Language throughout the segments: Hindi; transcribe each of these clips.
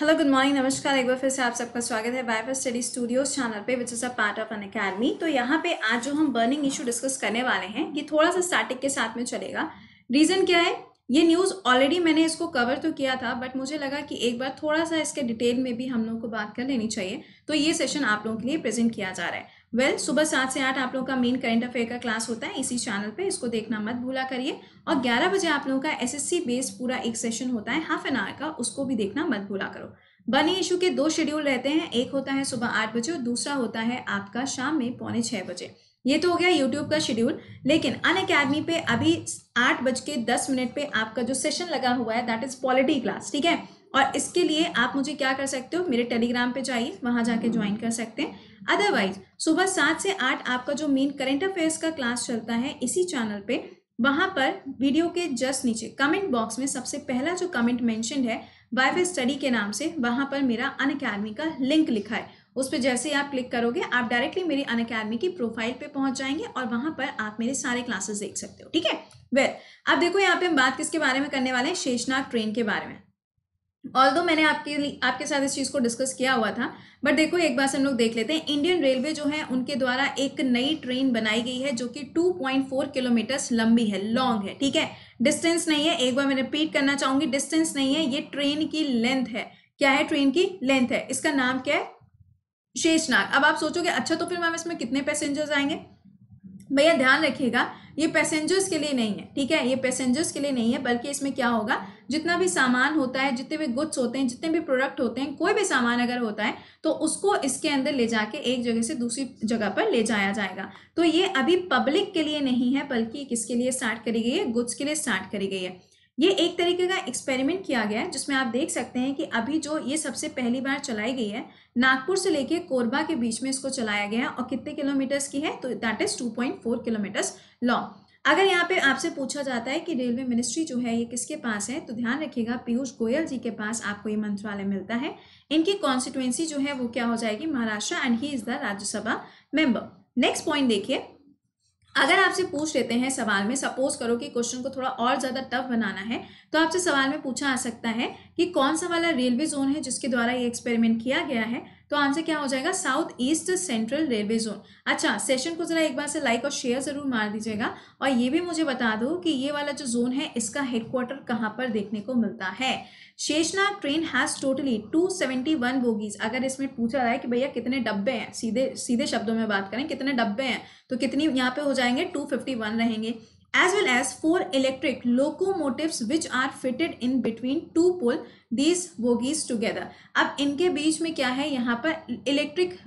हेलो गुड मॉर्निंग नमस्कार, एक बार फिर से आप सबका स्वागत है वाईफाई स्टडी स्टूडियोज चैनल पे which is a part of Unacademy. तो यहाँ पे आज जो हम बर्निंग इशू डिस्कस करने वाले हैं ये थोड़ा सा स्टैटिक के साथ में चलेगा। रीज़न क्या है, ये न्यूज़ ऑलरेडी मैंने इसको कवर तो किया था बट मुझे लगा कि एक बार थोड़ा सा इसके डिटेल में भी हम लोग को बात कर लेनी चाहिए, तो ये सेशन आप लोगों के लिए प्रेजेंट किया जा रहा है। वेल, सुबह 7 से 8 आप लोगों का मेन करंट अफेयर का क्लास होता है इसी चैनल पे, इसको देखना मत भूला करिए। और 11 बजे आप लोगों का एसएससी बेस्ड पूरा एक सेशन होता है हाफ एन आवर का, उसको भी देखना मत भूला करो। बर्निंग इशू के दो शेड्यूल रहते हैं, एक होता है सुबह 8 बजे और दूसरा होता है आपका शाम में 5:45 बजे। ये तो हो गया यूट्यूब का शेड्यूल, लेकिन अनअकैडमी पे अभी 8:10 पे आपका जो सेशन लगा हुआ है दैट इज पॉलिटी क्लास, ठीक है। और इसके लिए आप मुझे क्या कर सकते हो, मेरे टेलीग्राम पे जाइए, वहाँ जाके ज्वाइन कर सकते हैं। अदरवाइज सुबह 7 से 8 आपका जो मेन करंट अफेयर्स का क्लास चलता है इसी चैनल पे, वहाँ पर वीडियो के जस्ट नीचे कमेंट बॉक्स में सबसे पहला जो कमेंट मेंशन्ड है वाईफाई स्टडी के नाम से, वहाँ पर मेरा अनअकैडमी का लिंक लिखा है। उस पर जैसे ही आप क्लिक करोगे आप डायरेक्टली मेरी अनअकैडमी की प्रोफाइल पे पहुंच जाएंगे और वहां पर आप मेरे सारे क्लासेस देख सकते हो, ठीक है। वेल, अब देखो यहाँ पे हम बात किसके बारे में करने वाले हैं, शेषनाग ट्रेन के बारे में। ऑल्दो मैंने आपके साथ इस चीज़ को डिस्कस किया हुआ था बट देखो एक बार से हम लोग देख लेते हैं। इंडियन रेलवे जो है उनके द्वारा एक नई ट्रेन बनाई गई है जो कि 2.4 किलोमीटर्स लंबी है, लॉन्ग है, ठीक है। डिस्टेंस नहीं है, एक बार मैं रिपीट करना चाहूँगी, डिस्टेंस नहीं है, ये ट्रेन की लेंथ है। क्या है, ट्रेन की लेंथ है। इसका नाम क्या है, शेषनाग। अब आप सोचोगे अच्छा तो फिर मैम इसमें कितने पैसेंजर्स आएंगे, भैया ध्यान रखिएगा ये पैसेंजर्स के लिए नहीं है, ठीक है, ये पैसेंजर्स के लिए नहीं है, बल्कि इसमें क्या होगा, जितना भी सामान होता है, जितने भी गुड्स होते हैं, जितने भी प्रोडक्ट होते हैं, कोई भी सामान अगर होता है तो उसको इसके अंदर ले जाके एक जगह से दूसरी जगह पर ले जाया जाएगा। तो ये अभी पब्लिक के लिए नहीं है बल्कि किसके लिए स्टार्ट करी गई है, गुड्स के लिए स्टार्ट करी गई है। ये एक तरीके का एक्सपेरिमेंट किया गया है जिसमें आप देख सकते हैं कि अभी जो ये सबसे पहली बार चलाई गई है नागपुर से लेके कोरबा के बीच में इसको चलाया गया है, और कितने किलोमीटर्स की है, तो दैट इज 2.4 किलोमीटर्स लॉन्ग। अगर यहाँ पे आपसे पूछा जाता है कि रेलवे मिनिस्ट्री जो है ये किसके पास है, तो ध्यान रखिएगा पीयूष गोयल जी के पास आपको ये मंत्रालय मिलता है। इनकी कॉन्स्टिट्यूएंसी जो है वो क्या हो जाएगी, Maharashtra, and he is the Rajya Sabha member. Next point देखिए, अगर आपसे पूछ लेते हैं सवाल में, सपोज करो कि क्वेश्चन को थोड़ा और ज़्यादा टफ बनाना है तो आपसे सवाल में पूछा आ सकता है कि कौन सा वाला रेलवे जोन है जिसके द्वारा ये एक्सपेरिमेंट किया गया है, तो आंसर क्या हो जाएगा, south east central railway zone. अच्छा, सेशन को ज़रा एक बार से लाइक और शेयर ज़रूर मार दीजिएगा, और ये भी मुझे बता दो कि ये वाला जो जोन है इसका हेडक्वार्टर कहाँ पर देखने को मिलता है। Sheshnag train has totally 271 bogies. अगर इसमें पूछा रहा है कि भैया कितने डब्बे हैं, सीधे शब्दों में बात करें कितने डब्बे हैं, तो कितनी यहाँ पे हो जाएंगे, 251 रहेंगे। as well as 4 electric locomotives which are fitted in between 2 pole these bogies together। अब इनके बीच में क्या है, यहाँ पर इलेक्ट्रिक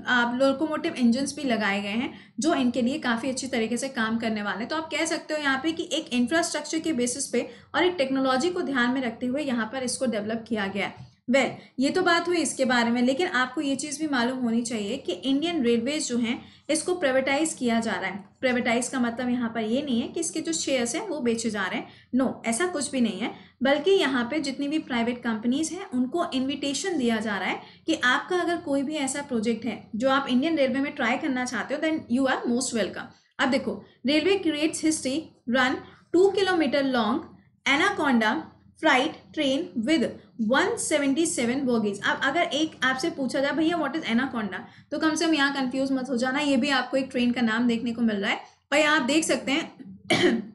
लोकोमोटिव इंजन्स भी लगाए गए हैं जो इनके लिए काफ़ी अच्छी तरीके से काम करने वाले हैं। तो आप कह सकते हो यहाँ पे कि एक इंफ्रास्ट्रक्चर के बेसिस पे और एक टेक्नोलॉजी को ध्यान में रखते हुए यहाँ पर इसको डेवलप किया गया है। वेल, ये तो बात हुई इसके बारे में, लेकिन आपको ये चीज़ भी मालूम होनी चाहिए कि इंडियन रेलवेज जो हैं इसको प्राइवेटाइज किया जा रहा है। प्राइवेटाइज का मतलब यहाँ पर ये नहीं है कि इसके जो शेयर्स हैं वो बेचे जा रहे हैं, नो, ऐसा कुछ भी नहीं है, बल्कि यहाँ पे जितनी भी प्राइवेट कंपनीज हैं उनको इन्विटेशन दिया जा रहा है कि आपका अगर कोई भी ऐसा प्रोजेक्ट है जो आप इंडियन रेलवे में ट्राई करना चाहते हो then you are most welcome. अब देखो, railway creates history, run 2 kilometre long anaconda flight train with 177 bogies. अब अगर एक आपसे पूछा जाए भैया व्हाट इज एनाकोंडा, तो कम से कम यहाँ कंफ्यूज मत हो जाना, ये भी आपको एक ट्रेन का नाम देखने को मिल रहा है। और यहाँ आप देख सकते हैं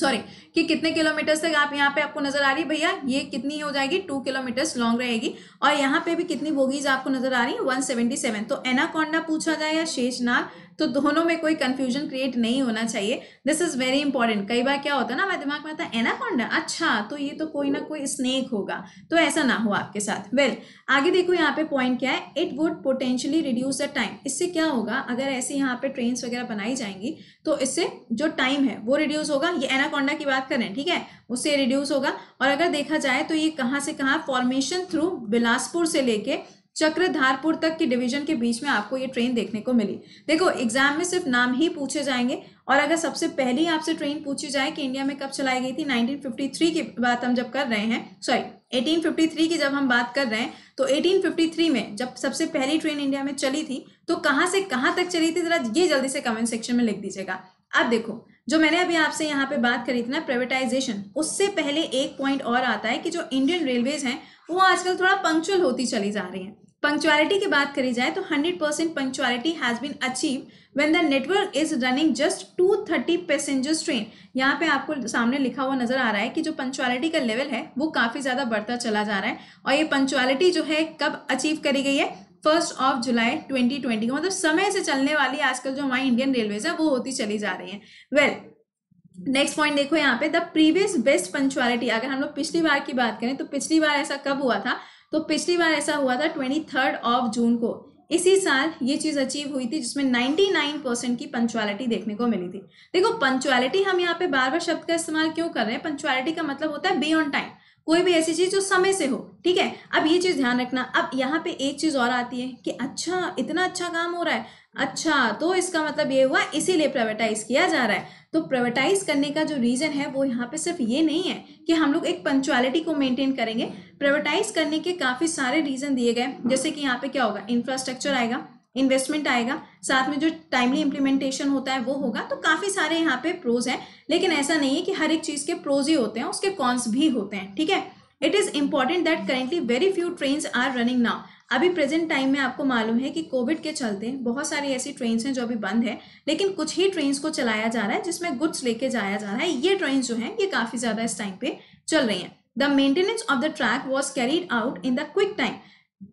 सॉरी कि कितने किलोमीटर्स तक आप यहाँ पे आपको नजर आ रही है, भैया ये कितनी हो जाएगी, 2 किलोमीटर्स लॉन्ग रहेगी, और यहाँ पे भी कितनी बोगीज आपको नजर आ रही है, 177। तो एनाकोंडा पूछा जाए या शेषनाग, तो दोनों में कोई कंफ्यूजन क्रिएट नहीं होना चाहिए। This is very important. कई बार क्या होता है ना, मेरे दिमाग में आता है एनाकोंडा, अच्छा तो ये तो कोई ना कोई स्नेक होगा, तो ऐसा ना हो आपके साथ। वेल, आगे देखो यहाँ पे पॉइंट क्या है, it would potentially reduce the time. इससे क्या होगा, अगर ऐसे यहाँ पे ट्रेन वगैरह बनाई जाएंगी तो इससे जो टाइम है वो रिड्यूस होगा, ये एनाकोंडा की बात करें, ठीक है, उससे रिड्यूस होगा। और अगर देखा जाए तो ये कहाँ से कहाँ, फॉर्मेशन थ्रू बिलासपुर से लेके चक्रधारपुर तक की डिवीजन के बीच में आपको ये ट्रेन देखने को मिली। देखो, एग्जाम में सिर्फ नाम ही पूछे जाएंगे, और अगर सबसे पहली आपसे ट्रेन पूछी जाए कि इंडिया में कब चलाई गई थी, 1953 की बात हम जब कर रहे हैं, सॉरी 1853 की जब हम बात कर रहे हैं, तो 1853 में जब सबसे पहली ट्रेन इंडिया में चली थी तो कहाँ से कहाँ तक चली थी, जरा ये जल्दी से कमेंट सेक्शन में लिख दीजिएगा। अब देखो, जो मैंने अभी आपसे यहाँ पे बात करी थी ना प्राइवेटाइजेशन, उससे पहले एक पॉइंट और आता है कि जो इंडियन रेलवेज हैं वो आजकल थोड़ा पंक्चुअल होती चली जा रही हैं। पंक्चुअलिटी की बात करी जाए तो 100% punctuality has been achieve when the network is running just 230 passengers train. यहाँ पे आपको सामने लिखा हुआ नजर आ रहा है कि जो पंक्चुअलिटी का लेवल है वो काफी ज्यादा बढ़ता चला जा रहा है। और ये पंक्चुअलिटी जो है कब अचीव करी गई है, 1 जुलाई 2020, मतलब समय से चलने वाली आजकल जो हमारी इंडियन रेलवेज है वो होती चली जा रही है। वेल नेक्स्ट पॉइंट देखो यहाँ पे, द प्रीवियस बेस्ट पंक्चुअलिटी, अगर हम लोग पिछली बार की बात करें तो पिछली बार ऐसा कब हुआ था, तो पिछली बार ऐसा हुआ था 23 जून को। इसी साल ये चीज़ अचीव हुई थी जिसमें 99% की पंक्चुअलिटी देखने को मिली थी। देखो पंक्चुअलिटी हम यहाँ पे बार बार शब्द का इस्तेमाल क्यों कर रहे हैं, पंक्चुअलिटी का मतलब होता है बी ऑन टाइम, कोई भी ऐसी चीज़ जो समय से हो, ठीक है। अब ये चीज़ ध्यान रखना। अब यहाँ पे एक चीज़ और आती है कि अच्छा इतना अच्छा काम हो रहा है, अच्छा तो इसका मतलब ये हुआ इसीलिए प्राइवेटाइज किया जा रहा है। तो प्राइवेटाइज करने का जो रीज़न है वो यहाँ पे सिर्फ ये नहीं है कि हम लोग एक पंक्चुअलिटी को मेंटेन करेंगे। प्राइवेटाइज करने के काफ़ी सारे रीज़न दिए गए, जैसे कि यहाँ पे क्या होगा, इंफ्रास्ट्रक्चर आएगा, इन्वेस्टमेंट आएगा, साथ में जो टाइमली इम्प्लीमेंटेशन होता है वो होगा। तो काफ़ी सारे यहाँ पे प्रोज हैं, लेकिन ऐसा नहीं है कि हर एक चीज़ के प्रोज ही होते हैं, उसके कॉन्स भी होते हैं, ठीक है। It is important that currently very few trains are running now. अभी प्रेजेंट टाइम में आपको मालूम है कि कोविड के चलते बहुत सारी ऐसी ट्रेन्स हैं जो अभी बंद है, लेकिन कुछ ही ट्रेन्स को चलाया जा रहा है जिसमें गुड्स लेके जाया जा रहा है। ये ट्रेन्स जो हैं ये काफ़ी ज़्यादा इस टाइम पे चल रही हैं। The maintenance of the track was carried out in the quick time.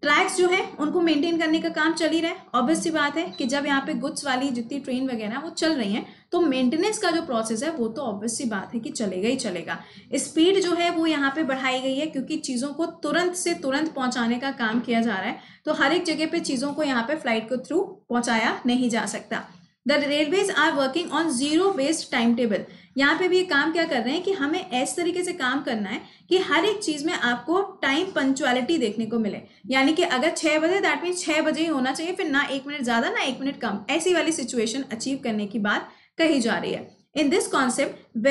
Tracks जो है उनको मेंटेन करने का काम चल ही रहा है। ऑब्वियस सी बात है कि जब यहाँ पे गुड्स वाली जितनी ट्रेन वगैरह वो चल रही हैं तो मेंटेनेंस का जो प्रोसेस है वो तो ऑब्वियस सी बात है कि चलेगा ही चलेगा। स्पीड जो है वो यहाँ पे बढ़ाई गई है क्योंकि चीज़ों को तुरंत से तुरंत पहुँचाने का काम किया जा रहा है। तो हर एक जगह पर चीज़ों को यहाँ पर फ्लाइट को थ्रू पहुँचाया नहीं जा सकता। The railways are working on zero based time table. यहाँ पे भी ये काम क्या कर रहे हैं कि हमें ऐसे तरीके से काम करना है कि हर एक चीज़ में आपको टाइम पंक्चुअलिटी देखने को मिले, यानी कि अगर 6 बजे दैट मीन्स 6 बजे ही होना चाहिए, फिर ना 1 मिनट ज़्यादा ना 1 मिनट कम, ऐसी वाली सिचुएशन अचीव करने की बात कही जा रही है। In this concept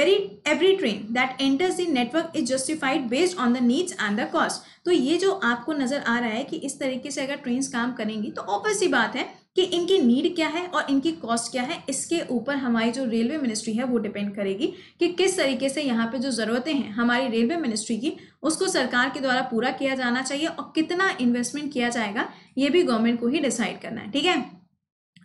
every train that enters the network is justified based on the needs and the cost. तो ये जो आपको नज़र आ रहा है कि इस तरीके से अगर ट्रेन काम करेंगी तो ऑब्वियस सी बात है कि इनकी नीड क्या है और इनकी कॉस्ट क्या है, इसके ऊपर हमारी जो रेलवे मिनिस्ट्री है वो डिपेंड करेगी कि किस तरीके से यहाँ पे जो ज़रूरतें हैं हमारी रेलवे मिनिस्ट्री की, उसको सरकार के द्वारा पूरा किया जाना चाहिए और कितना इन्वेस्टमेंट किया जाएगा ये भी गवर्नमेंट को ही डिसाइड करना है, ठीक है।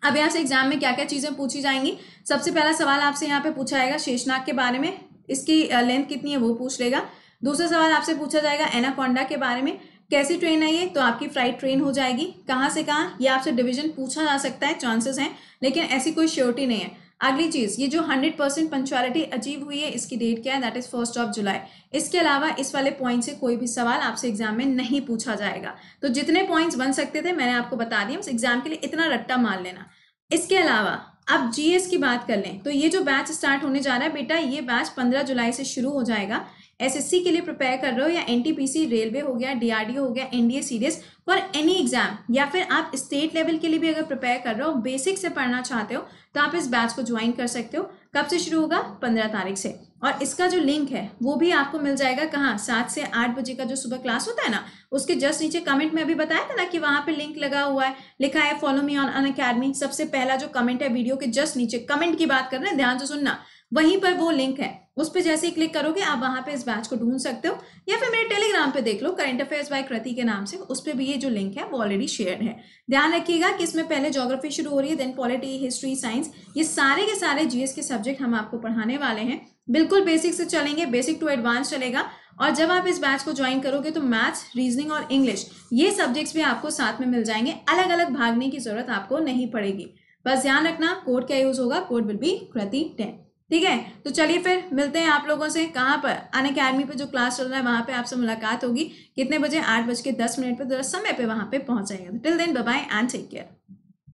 अब यहाँ से एग्जाम में क्या क्या चीज़ें पूछी जाएंगी, सबसे पहला सवाल आपसे यहाँ पर पूछा जाएगा शेषनाग के बारे में, इसकी लेंथ कितनी है वो पूछ लेगा। दूसरा सवाल आपसे पूछा जाएगा एनाकोंडा के बारे में, कैसी ट्रेन है ये, तो आपकी फ्राइट ट्रेन हो जाएगी। कहाँ से कहाँ ये आपसे डिवीजन पूछा जा सकता है, चांसेस हैं, लेकिन ऐसी कोई श्योरिटी नहीं है। अगली चीज़, ये जो 100% पंक्चुअलिटी अचीव हुई है इसकी डेट क्या है, दैट इज़ 1 जुलाई। इसके अलावा इस वाले पॉइंट से कोई भी सवाल आपसे एग्जाम में नहीं पूछा जाएगा। तो जितने पॉइंट्स बन सकते थे मैंने आपको बता दिया, बस एग्जाम के लिए इतना रट्टा मार लेना। इसके अलावा अब जीएस की बात कर लें तो ये जो बैच स्टार्ट होने जा रहा है बेटा, ये बैच 15 जुलाई से शुरू हो जाएगा। एसएससी के लिए प्रिपेयर कर रहे हो या एनटीपीसी रेलवे हो गया, डीआरडीओ हो गया, NDA series for any exam, या फिर आप स्टेट लेवल के लिए भी अगर प्रिपेयर कर रहे हो, बेसिक से पढ़ना चाहते हो तो आप इस बैच को ज्वाइन कर सकते हो। कब से शुरू होगा, 15 तारीख से, और इसका जो लिंक है वो भी आपको मिल जाएगा कहाँ, 7 से 8 बजे का जो सुबह क्लास होता है ना, उसके जस्ट नीचे कमेंट में अभी बताया था ना कि वहाँ पे लिंक लगा हुआ है, लिखा है फॉलो मी ऑन अनअकैडमी। सबसे पहला जो कमेंट है वीडियो के जस्ट नीचे, कमेंट की बात कर रहे हैं, ध्यान से सुनना, वहीं पर वो लिंक है, उस पर जैसे ही क्लिक करोगे आप वहाँ पे इस बैच को ढूंढ सकते हो, या फिर मेरे टेलीग्राम पे देख लो करंट अफेयर्स बाय कृति के नाम से, उस पर भी ये जो लिंक है वो ऑलरेडी शेयर है। ध्यान रखिएगा कि इसमें पहले ज्योग्राफी शुरू हो रही है, देन पॉलिटी, हिस्ट्री, साइंस, ये सारे के सारे जीएस के सब्जेक्ट हम आपको पढ़ाने वाले हैं। बिल्कुल बेसिक से चलेंगे, बेसिक टू एडवांस चलेगा। और जब आप इस बैच को ज्वाइन करोगे तो मैथ्स, रीजनिंग और इंग्लिश ये सब्जेक्ट्स भी आपको साथ में मिल जाएंगे, अलग अलग भागने की जरूरत आपको नहीं पड़ेगी। बस ध्यान रखना कोड क्या यूज होगा, कोड विल बी कृति 10, ठीक है। तो चलिए फिर मिलते हैं आप लोगों से कहाँ पर, अनअकैडमी पे जो क्लास चल रहा है वहाँ पे आपसे मुलाकात होगी, कितने बजे, 8:10 पे, जरा समय पे वहाँ पे पहुँच जाएंगे। Till then bye bye and take care.